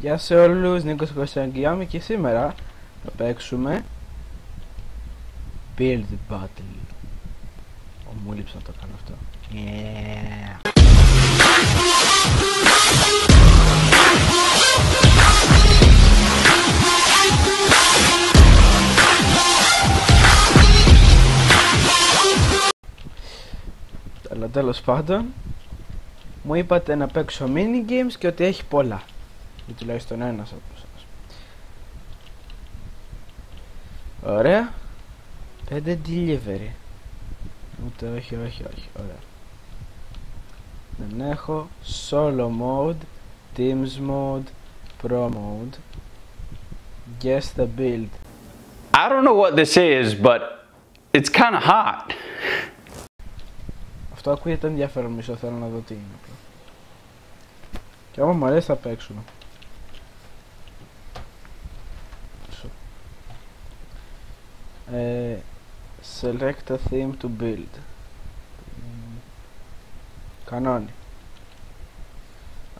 Γεια σε όλους, Νίκος Κοκόνος και σήμερα θα παίξουμε Build Battle. Μου λείψε να το κάνω αυτό. Yeah. Αλλά τέλος πάντων, μου είπατε να παίξω mini games και ότι έχει πολλά. Ή τουλάχιστον ένας από εσάς. Ωραία. 5 delivery. Ούτε όχι. Ωραία. Δεν έχω solo mode, teams mode, pro mode. Guess the build. I don't know what this is, but it's kind of hot. Αυτό ακούγεται ενδιαφέρον, μισό θέλω να δω τι είναι. Και άμα μου αρέσει θα παίξουμε. Select a theme to build. Κανόνι.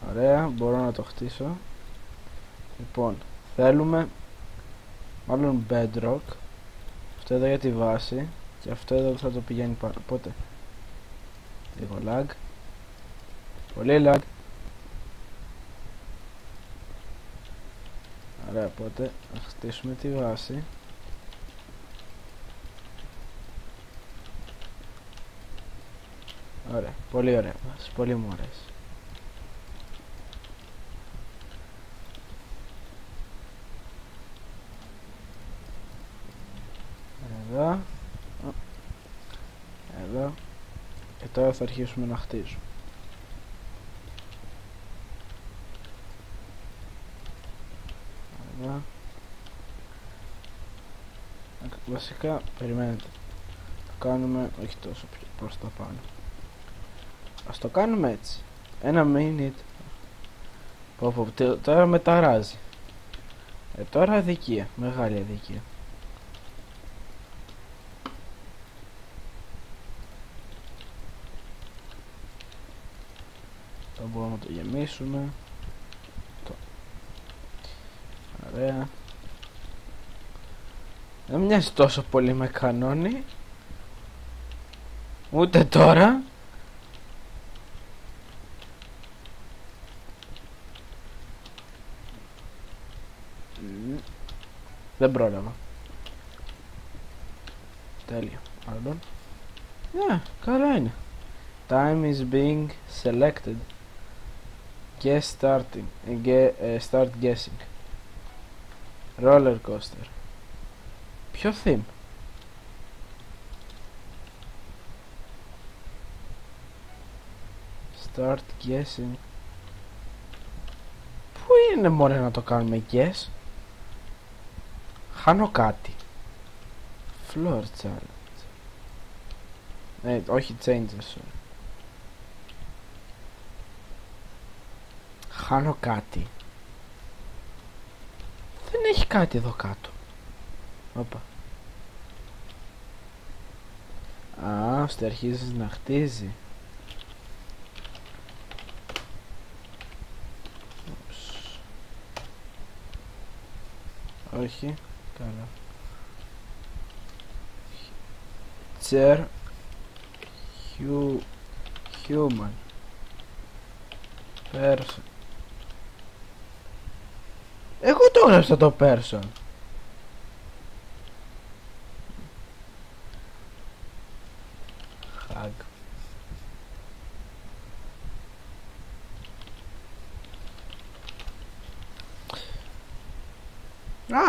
Ωραία, μπορώ να το χτίσω. Λοιπόν, θέλουμε μάλλον bedrock. Αυτό εδώ για τη βάση. Και αυτό εδώ θα το πηγαίνει πάνω. Πότε. Λίγο lag. Πολύ lag. Ωραία, οπότε θα χτίσουμε τη βάση. Ωραία, πολύ ωραία, πολύ μου αρέσει. Εδώ. Και τώρα θα αρχίσουμε να χτίζουμε. Εδώ. Βασικά, περιμένετε. Το κάνουμε όχι τόσο προς τα πάνω. Ας το κάνουμε έτσι. Ένα minute. Τώρα με ταράζει. Τώρα αδικία. Μεγάλη αδικία. Το μπορούμε να το γεμίσουμε. Το. Ωραία. Δεν μοιάζει τόσο πολύ με κανόνι. Ούτε τώρα. Δεν πρόλαβα. Τέλεια. Pardon. Ναι, καλά είναι. Time is being selected. Guess starting. Start guessing. Roller coaster. Ποιο theme. Start guessing. Πού είναι μόνο να το κάνουμε guess. Χάνω κάτι. Floor challenge. Όχι changes. Χάνω κάτι. Δεν έχει κάτι εδώ κάτω. Όπα. Α, ώστε αρχίζεις να χτίζει. Όχι. Καλά. Chair human person. Εγώ το έγραψα το person. Hug.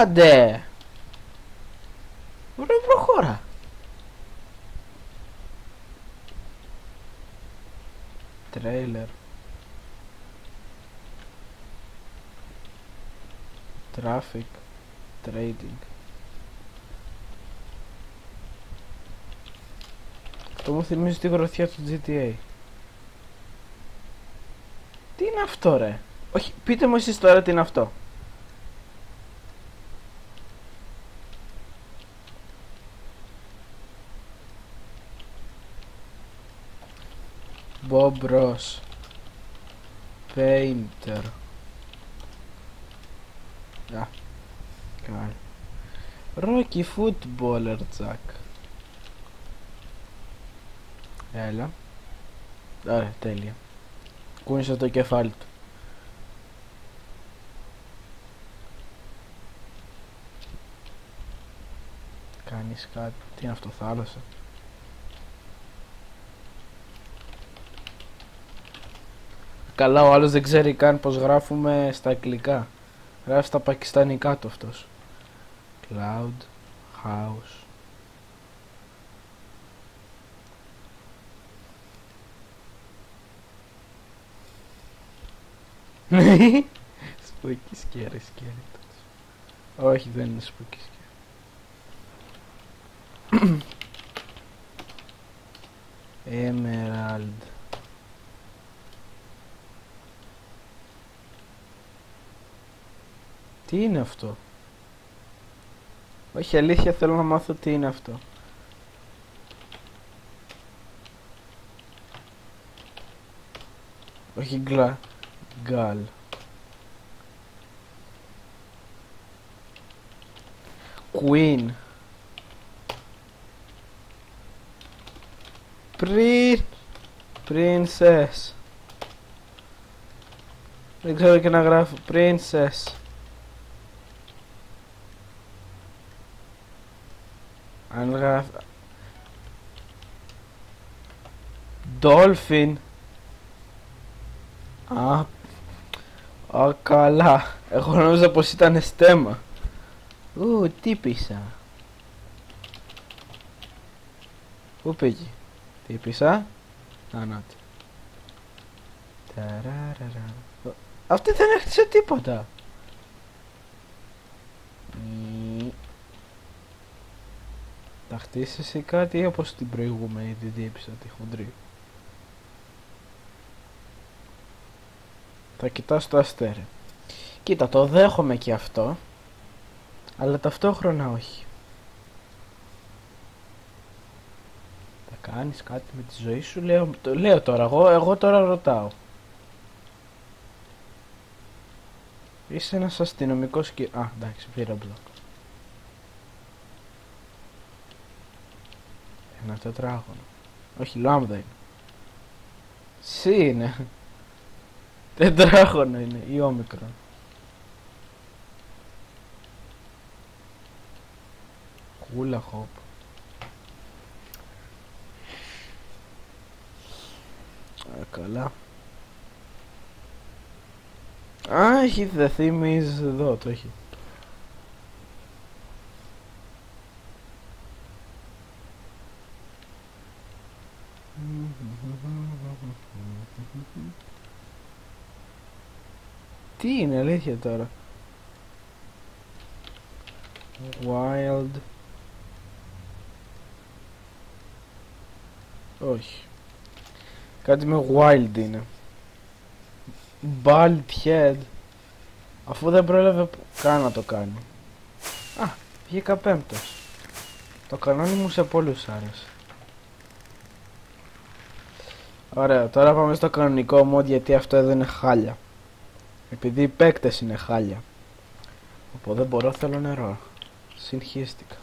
Άντε! Ωραία, προχώρα. Τρέιλερ. Traffic. Trading. Αυτό μου θυμίζει τη γροθιά του GTA. Τι είναι αυτό ρε? Όχι, πείτε μου εσείς τώρα τι είναι αυτό. Bob Ross Painter Ah, caralho. Rocky Footballer, saca. Έλα. Άρα, τέλεια. Κούνησε το κεφάλι του. Κάνεις κάτι. Τι είναι αυτό, θάλασσα? Καλά, ο άλλος δεν ξέρει καν πως γράφουμε στα αγγλικά. Γράφει στα πακιστανικά του αυτός. Cloud House. Spooky scary skeletons. Όχι, δεν είναι spooky scary. Emerald. Τι είναι αυτό? Όχι, αλήθεια, θέλω να μάθω τι είναι αυτό. Όχι, γκάλ. Queen. Princess. Δεν ξέρω και να γράφω. Princess. Αν γράφω Dolphin. Α, καλά. Εγώ νόμιζα πως ήταν στέμα. Ου, τύπησα. Πού πήγε? Τύπησα. Ανάτι. Ταραραρα. Αυτή δεν έχτισε τίποτα. Θα χτίσεις ή κάτι, ή όπως την προηγούμενη την τύπησα τη χοντρή? Θα κοιτάς το αστέρι. Κοίτα, το δέχομαι και αυτό, αλλά ταυτόχρονα όχι. Θα κάνεις κάτι με τη ζωή σου, λέω τώρα, εγώ τώρα ρωτάω. Είσαι ένας αστυνομικός και... Α, εντάξει, πήρα μπλοκ. Ένα τετράγωνο. Όχι, λάμδα είναι. Σι είναι. Τετράγωνο είναι, ή όμικρο. Κούλα χόπ. Α, καλά. Α, έχει δεθεί μυς εδώ, το έχει. Τι είναι αλήθεια τώρα? Wild. Όχι. Κάτι με wild είναι. Bald head. Αφού δεν πρόλαβε καν να το κάνει. Α, βγήκα πέμπτος. Το κανόνι μου σε πολλούς άρεσε. Ωραία, τώρα πάμε στο κανονικό mod, γιατί αυτό εδώ είναι χάλια. Επειδή οι παίκτες είναι χάλια. Οπότε δεν μπορώ, θέλω νερό. Συγχύστηκα.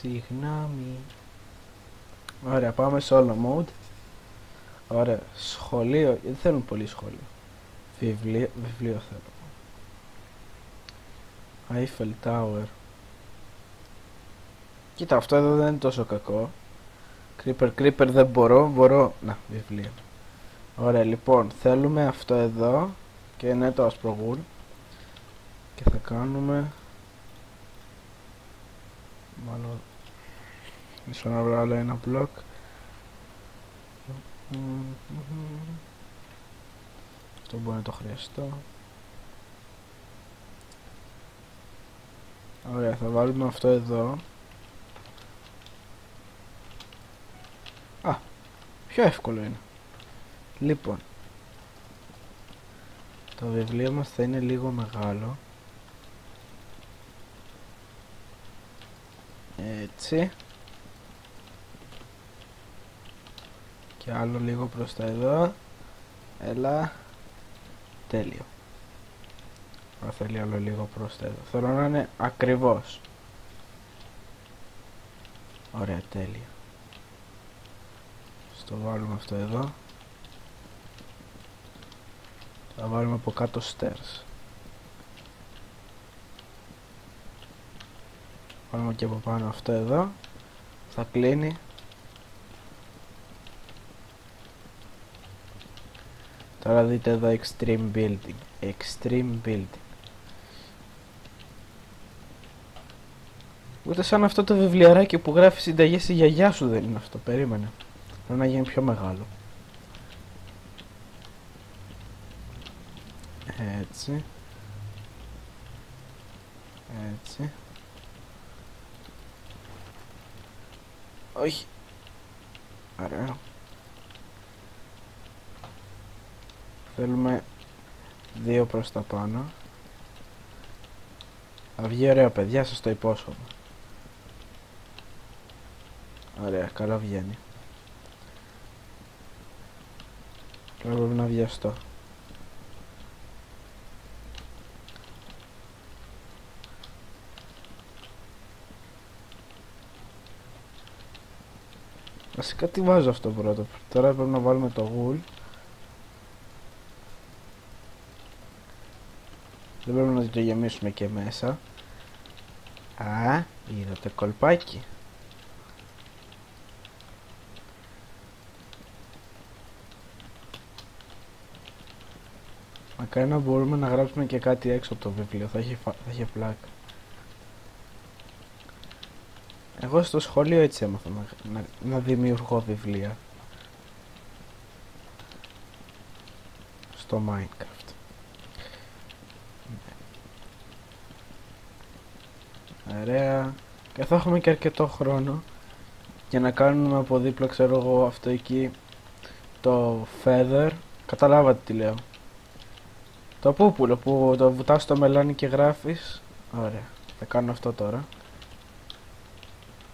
Συγγνώμη. Ωραία, πάμε σε όλο mode. Ωραία, σχολείο. Δεν θέλουν πολύ σχολείο. Βιβλίο θέλω. Eiffel Tower. Κοίτα, αυτό εδώ δεν είναι τόσο κακό. Creeper δεν μπορώ. Να, βιβλία. Ωραία, λοιπόν, θέλουμε αυτό εδώ. Και ναι, το ασπρογούλ. Και θα κάνουμε... Μάλλον... Μισό να βρω άλλο ένα μπλοκ. Αυτό μπορεί να το χρειαστώ. Ωραία, θα βάλουμε αυτό εδώ. Α, πιο εύκολο είναι. Λοιπόν, το βιβλίο μας θα είναι λίγο μεγάλο. Έτσι. και άλλο λίγο προς τα εδώ. Έλα. Τέλειο. Μα θέλει άλλο λίγο προς τα εδώ. Θέλω να είναι ακριβώς. Ωραία, τέλειο. Στο βάλουμε αυτό εδώ. Θα βάλουμε από κάτω stairs. Βάλουμε και από πάνω αυτό εδώ. Θα κλείνει. Τώρα δείτε εδώ extreme building. Extreme building. Ούτε σαν αυτό το βιβλιαράκι που γράφει συνταγές η γιαγιά σου δεν είναι αυτό. Περίμενε. Πρέπει να γίνει πιο μεγάλο. Έτσι. Έτσι. Όχι. Ωραία. Θέλουμε δύο προς τα πάνω. Θα βγει ωραία, παιδιά, σας το υπόσχομαι. Ωραία, καλά βγαίνει. Τώρα πρέπει να βιαστώ. Βασικά τι βάζω αυτό πρώτο. Τώρα πρέπει να βάλουμε το wool. Δεν πρέπει να το γεμίσουμε και μέσα. Α, είδατε κολπάκι. Μακάρι να μπορούμε να γράψουμε και κάτι έξω από το βιβλίο. Θα είχε πλάκα. Εγώ στο σχολείο έτσι έμαθα να δημιουργώ βιβλία. Στο Minecraft. Ωραία. Και θα έχουμε και αρκετό χρόνο για να κάνουμε από δίπλα, ξέρω εγώ, αυτό εκεί το feather. Καταλάβατε τι λέω. Το πούπουλο που το βουτάς στο μελάνι και γράφεις. Ωραία. Θα κάνω αυτό τώρα.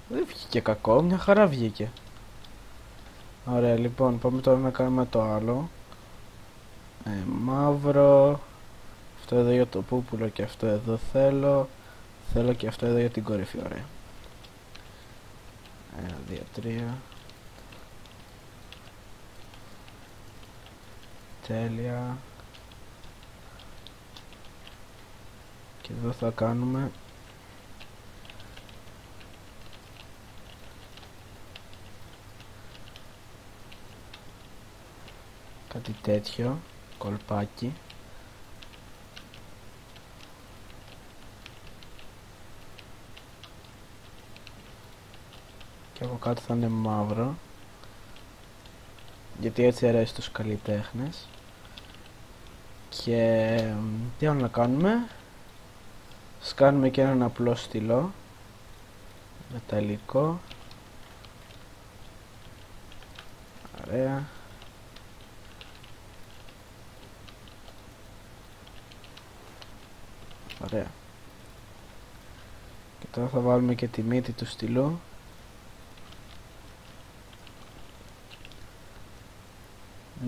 Δεν βγήκε κακό, μια χαρά βγήκε. Ωραία, λοιπόν, πάμε τώρα να κάνουμε το άλλο. Μαύρο. Αυτό εδώ για το πούπουλο και αυτό εδώ θέλω. Θέλω και αυτό εδώ για την κορυφή, ωραία. 1, 2, 3. Τέλεια. Και εδώ θα κάνουμε κάτι τέτοιο, κολπάκι. Και από κάτω θα είναι μαύρο. Γιατί έτσι αρέσει τους καλλιτέχνες. Και τι άλλο να κάνουμε. Σκάνουμε και έναν απλό στυλό. Μεταλλικό. Ωραία. Ωραία. Και τώρα θα βάλουμε και τη μύτη του στυλού.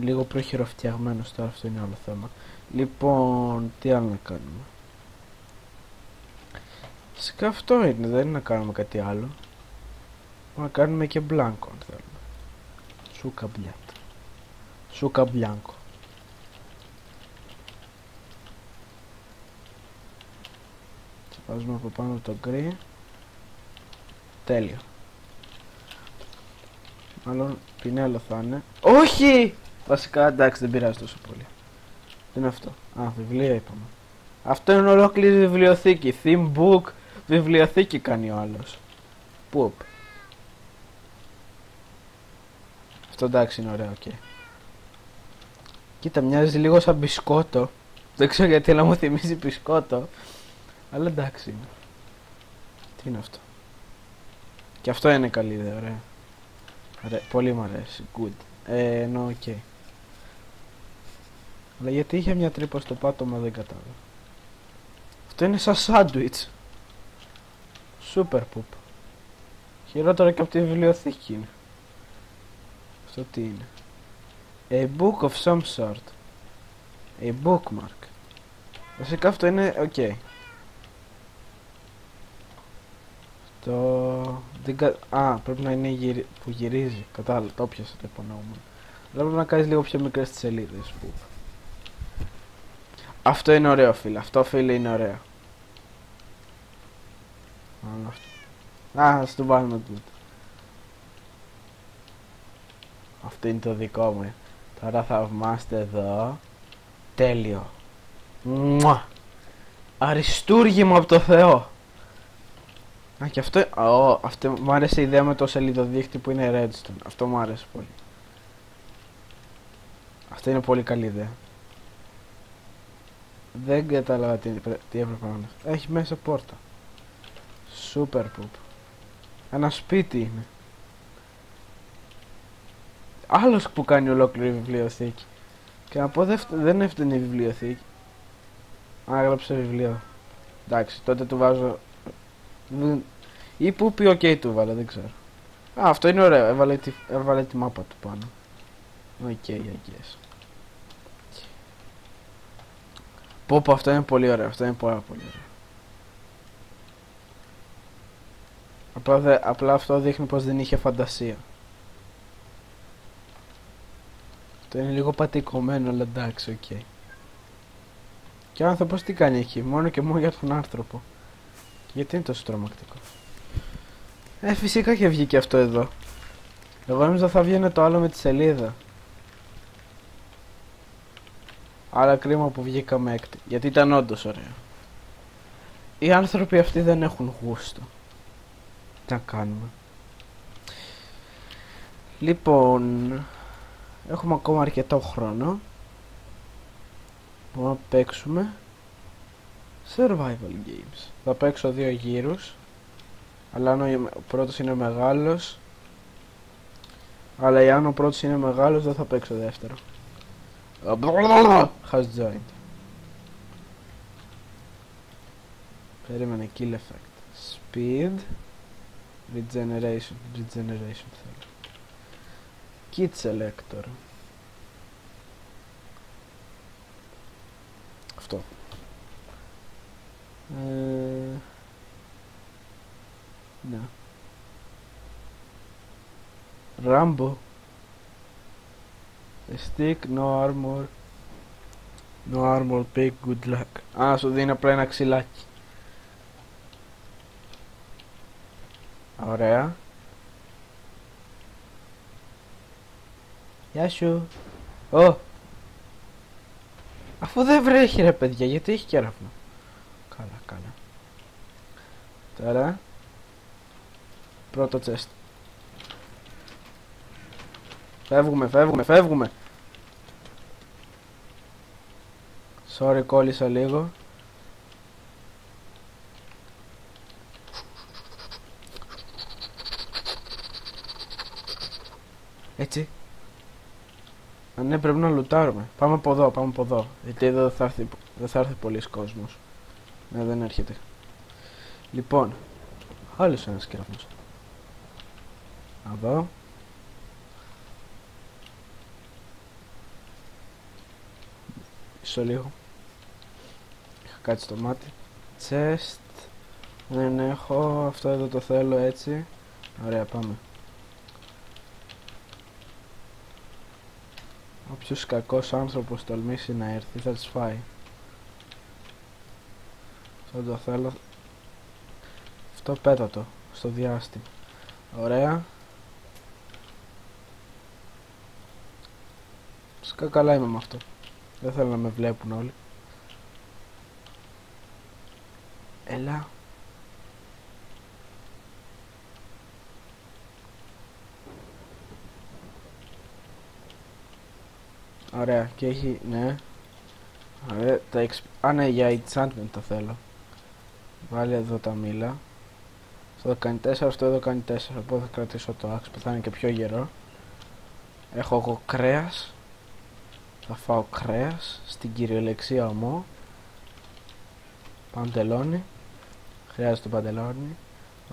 Λίγο πιο χειροφτιαγμένος τώρα, αυτό είναι άλλο θέμα. Λοιπόν, τι άλλο να κάνουμε. Φυσικά αυτό είναι, δεν είναι να κάνουμε κάτι άλλο. Να κάνουμε και μπλάνκο αν θέλουμε. Σούκα μπλιάτ. Σούκα μπλάνκο. Βάζουμε από πάνω το γκρι. Τέλειο. Μάλλον πινέλο θα είναι. Όχι! Βασικά εντάξει, δεν πειράζει τόσο πολύ. Τι είναι αυτό. Α, βιβλία είπαμε. Αυτό είναι ολόκληρη βιβλιοθήκη. Theme book. Βιβλιοθήκη κάνει ο άλλος. Πουπ. Αυτό εντάξει είναι ωραίο, okay. Κοίτα, μοιάζει λίγο σαν μπισκότο. Δεν ξέρω γιατί, αλλά μου θυμίζει μπισκότο. Αλλά εντάξει είναι. Τι είναι αυτό. Και αυτό είναι καλή ιδέα, ωραία. Ωραία, πολύ μου αρέσει. Good. Εννοώ, ok. Αλλά γιατί είχε μια τρύπα στο πάτωμα δεν κατάλαβα. Αυτό είναι σαν σάντουιτς. Super poop. Χειρότερο και από τη βιβλιοθήκη είναι. Αυτό τι είναι? A book of some sort. A bookmark. Βασικά αυτό είναι οκ. Okay. Το... Α, πρέπει να είναι που γυρίζει. Κατάλαβα, το πιάσα το υπονοούμενο. Αλλά πρέπει να κάνεις λίγο πιο μικρές τις σελίδες που... Αυτό είναι ωραίο, φίλε. Αυτό, φίλε, είναι ωραίο. Α, ας του βάλουμε τούτο. Αυτό είναι το δικό μου. Τώρα θαυμάστε εδώ. Τέλειο. Μουα. Αριστούργημα από το Θεό. Α, και αυτό... Ω, αυτό μου άρεσε η ιδέα με το σελίδοδίχτυ που είναι Redstone. Αυτό μου άρεσε πολύ. Αυτό είναι πολύ καλή ιδέα. Δεν κατάλαβα τι έπρεπε να είναι. Έχει μέσα πόρτα. Super poop. Ένα σπίτι είναι. Άλλος που κάνει ολόκληρη βιβλιοθήκη. Και να πω δεν έφτανε η βιβλιοθήκη. Α, έγραψε βιβλίο. Εντάξει, τότε του βάζω... Ή που πει ok του βάλε, δεν ξέρω. Α, αυτό είναι ωραίο, έβαλε τη μάπα του πάνω. Ok, I guess. Πω πω, αυτό είναι πολύ ωραίο, αυτό είναι πάρα πολύ ωραίο. Απλά αυτό δείχνει πως δεν είχε φαντασία. Αυτό είναι λίγο πατηκωμένο, αλλά εντάξει, οκ. Okay. Και ο άνθρωπος τι κάνει εκεί, μόνο και μόνο για τον άνθρωπο. Γιατί είναι τόσο τρομακτικό? Φυσικά και βγήκε αυτό εδώ. Εγώ νομίζω θα βγαίνει το άλλο με τη σελίδα. Άρα κρίμα που βγήκαμε έκτη. Γιατί ήταν όντως ωραίο. Οι άνθρωποι αυτοί δεν έχουν γούστο. Τι να κάνουμε. Λοιπόν... Έχουμε ακόμα αρκετό χρόνο. Μπορούμε να παίξουμε survival games. Θα παίξω 2 γύρους. Αλλά αν ο πρώτος είναι μεγάλος... Αλλά εάν ο πρώτος είναι μεγάλος δεν θα παίξω δεύτερο. Has joined. Περίμενε, kill effect. Speed. Regeneration. Regeneration θέλω. Kit selector. Αυτό. Ναι. Rambo. A stick, no armor. No armor, big good luck. Α, σου δίνει απλά ένα ξυλάκι. Ωραία. Γεια σου. Ω. Αφού δεν βρέχει ρε παιδιά, γιατί έχει κέραυνο. Καλά, καλά. Τώρα. Πρώτο τσέστη. Φεύγουμε, φεύγουμε, φεύγουμε. Sorry, κόλλησα λίγο. Έτσι. Α, ναι, πρέπει να λουτάρουμε. Πάμε από εδώ, πάμε από εδώ. Γιατί εδώ δεν θα έρθει πολλοί κόσμος. Ναι, δεν έρχεται. Λοιπόν. Άλλος ένας κεραυνός. Να δω. Μισό λίγο. Είχα κάτι στο μάτι. Chest. Δεν έχω. Αυτό εδώ το θέλω έτσι. Ωραία, πάμε. Όποιος κακός άνθρωπος τολμήσει να έρθει θα τις φάει. Αυτό το θέλω. Αυτό πέτατο στο διάστημα. Ωραία. Φυσικά καλά είμαι με αυτό. Δεν θέλω να με βλέπουν όλοι. Έλα. Ωραία, και έχει, ναι. Ωραία, τα α, ναι, για enchantment το θέλω. Βάλει εδώ τα μήλα. Αυτό κάνει 4, αυτό εδώ κάνει 4. Οπότε θα κρατήσω το axe που θα είναι και πιο γερό. Έχω εγώ κρέας. Θα φάω κρέας, στην κυριολεξία ομό. Παντελόνι. Χρειάζεται το παντελόνι.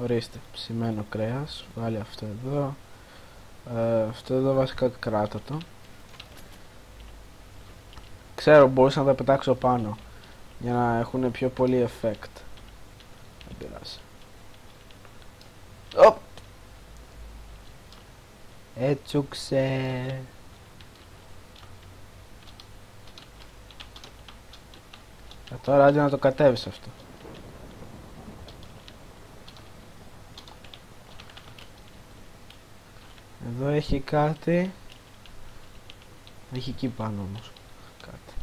Ορίστε, ψημένο κρέας. Βάλει αυτό εδώ. Αυτό εδώ βασικά κράτω το. Ξέρω, μπορούσα να τα πετάξω πάνω για να έχουν πιο πολύ effect. Δεν πειράζει. Οπ! Έτσουξε! Τώρα άντε να το κατέβεις αυτό. Εδώ έχει κάτι. Έχει εκεί πάνω όμως κάτι.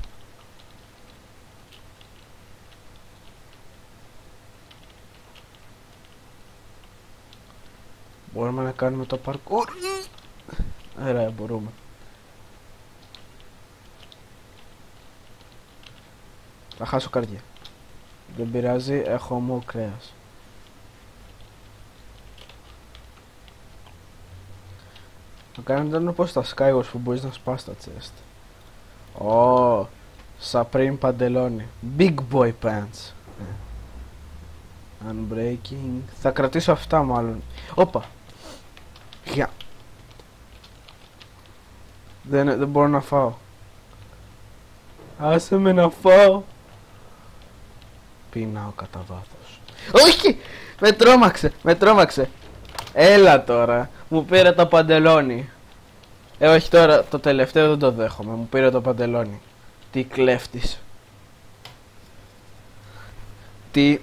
Μπορούμε να κάνουμε το parkour. Ωραία, μπορούμε. Θα χάσω καρδιά. Δεν πειράζει, έχω μου κρέας. Το κάνετε να πω στα Skywars που μπορείς να σπάς τα chest. Ω, Supreme παντελόνι. Big boy pants. Unbreaking. Θα κρατήσω αυτά μάλλον. Όπα. Γεια. Δεν μπορώ να φάω. Άσε με να φάω. Πεινάω κατά βάθος. Όχι! Με τρόμαξε, με τρόμαξε. Έλα τώρα, μου πήρε το παντελόνι. Όχι τώρα, το τελευταίο δεν το δέχομαι, μου πήρε το παντελόνι. Τι κλέφτης. Τι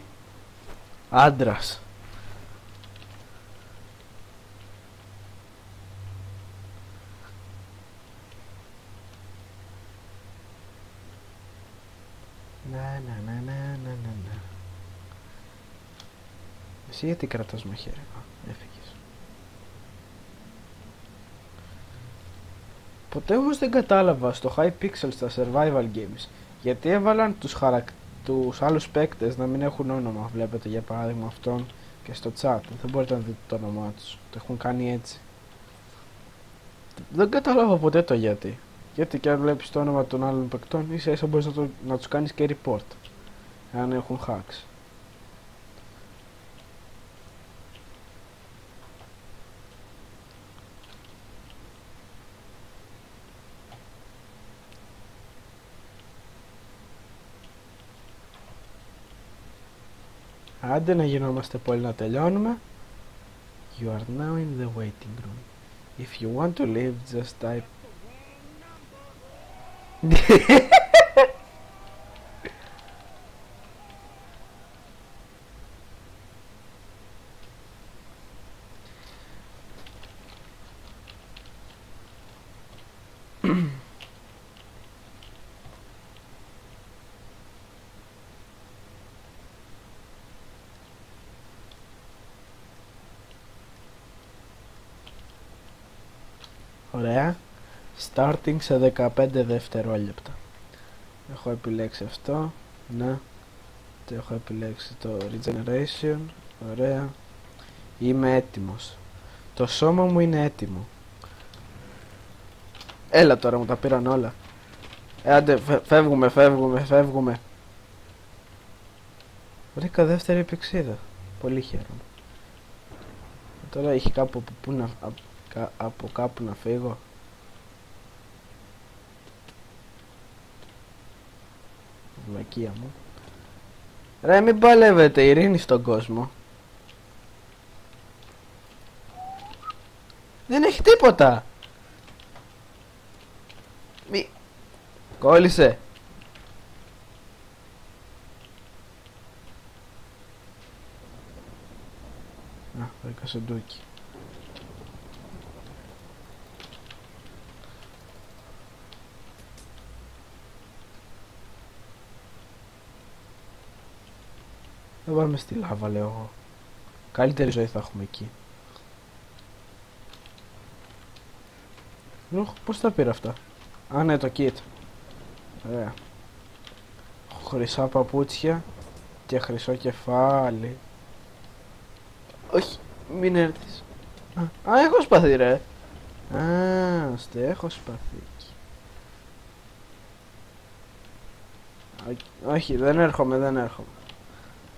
άντρας. Να. Εσύ γιατί κρατάς μαχαίρι? Έφυγες. Ποτέ όμως δεν κατάλαβα στο Hypixel στα survival games γιατί έβαλαν τους άλλους παίκτες να μην έχουν όνομα. Βλέπετε για παράδειγμα αυτόν και στο chat δεν μπορείτε να δείτε το όνομά τους. Το έχουν κάνει έτσι. Δεν κατάλαβα ποτέ το γιατί. Γιατί και αν βλέπεις το όνομα των άλλων παικτών, ίσα ίσα μπορείς να τους κάνεις και report, αν έχουν hacks. Άντε να γινόμαστε πολύ να τελειώνουμε. You are now in the waiting room. If you want to leave, just type. Ωραία. Starting σε 15 δευτερόλεπτα. Έχω επιλέξει αυτό. Να. Το έχω επιλέξει το regeneration. Ωραία. Είμαι έτοιμος. Το σώμα μου είναι έτοιμο. Έλα τώρα, μου τα πήραν όλα. Άντε, φεύγουμε. Βρήκα δεύτερη επεξίδα. Πολύ χαίρομαι. Τώρα έχει κάπου που να... από κάπου να φύγω. Βλακία μου. Ρε μην παλεύετε, ειρήνη στον κόσμο. Δεν έχει τίποτα. Μη... Κόλλησε. Να, βρήκα σεντούκι. Θα πάμε στη λάβα, λέω εγώ. Καλύτερη ζωή θα έχουμε εκεί. Πώς τα πήρα αυτά? Α, ναι, το kit. Ωραία. Χρυσά παπούτσια και χρυσό κεφάλι. Όχι, μην έρθεις. Α, έχω σπαθεί ρε. Α, στε έχω σπαθεί. Όχι, δεν έρχομαι.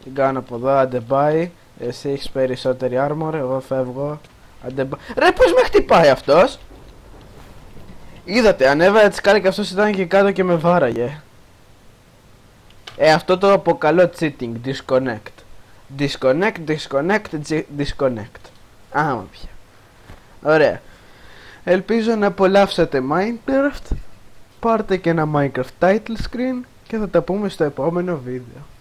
Την κάνω από εδώ, άντε πάει. Εσύ έχεις περισσότερη armor, εγώ φεύγω. Ρε πως με χτυπάει αυτός. Είδατε, ανέβαλα τη σκάλα και αυτός ήταν και κάτω και με βάραγε. Αυτό το αποκαλώ cheating, disconnect. Disconnect. Άμα πια. Ωραία. Ελπίζω να απολαύσατε Minecraft. Πάρτε και ένα Minecraft title screen και θα τα πούμε στο επόμενο βίντεο.